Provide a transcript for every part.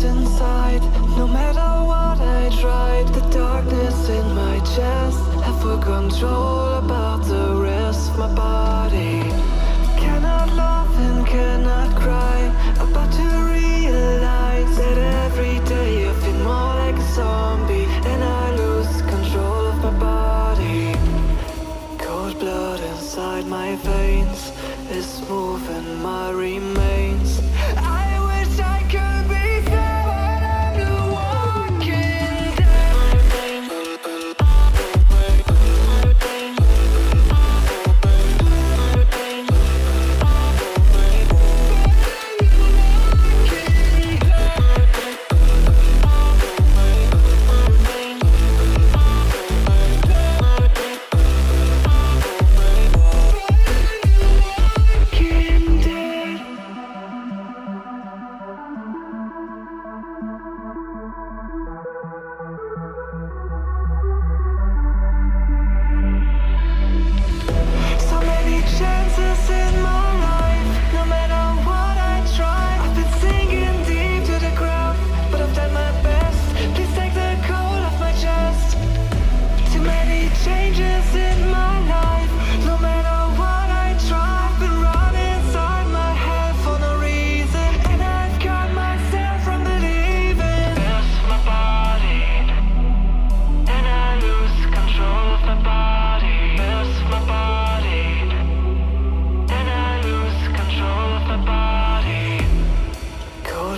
lost inside. No matter what I tried, the darkness in my chest, I full control about the rest of my body. Cannot love and cannot cry, about to realize that every day I feel more like a zombie, and I lose control of my body. Cold blood inside my veins is moving my remains.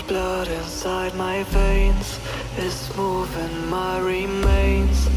Blood inside my veins is moving my remains.